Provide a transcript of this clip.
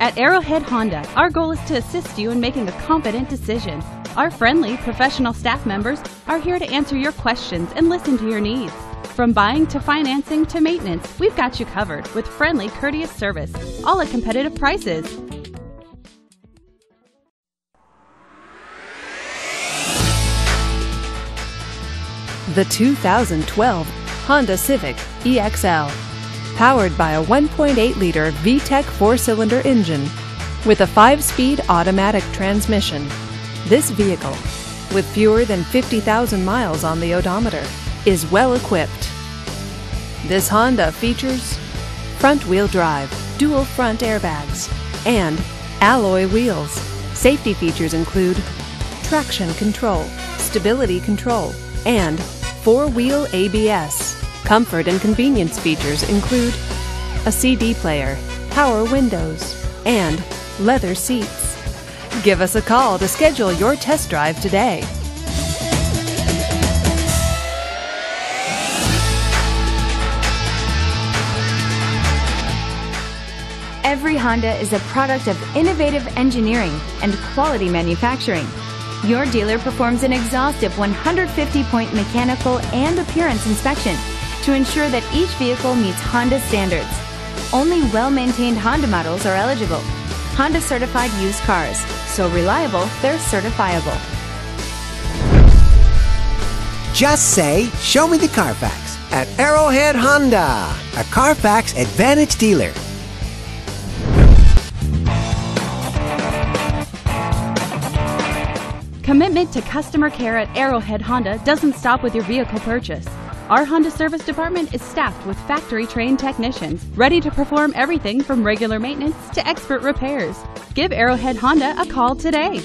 At Arrowhead Honda, our goal is to assist you in making a competent decision. Our friendly, professional staff members are here to answer your questions and listen to your needs. From buying to financing to maintenance, we've got you covered with friendly, courteous service, all at competitive prices. The 2012 Honda Civic EXL. Powered by a 1.8-liter VTEC four-cylinder engine with a 5-speed automatic transmission. This vehicle, with fewer than 50,000 miles on the odometer, is well equipped. This Honda features front-wheel drive, dual front airbags, and alloy wheels. Safety features include traction control, stability control, and four-wheel ABS. Comfort and convenience features include a CD player, power windows, and leather seats. Give us a call to schedule your test drive today. Every Honda is a product of innovative engineering and quality manufacturing. Your dealer performs an exhaustive 150-point mechanical and appearance inspection to ensure that each vehicle meets Honda standards. Only well-maintained Honda models are eligible. Honda certified used cars, so reliable they're certifiable. Just say, "Show me the Carfax" at Arrowhead Honda, a Carfax Advantage dealer. Commitment to customer care at Arrowhead Honda doesn't stop with your vehicle purchase. Our Honda service department is staffed with factory-trained technicians, ready to perform everything from regular maintenance to expert repairs. Give Arrowhead Honda a call today.